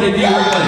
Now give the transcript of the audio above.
Thank you, everybody.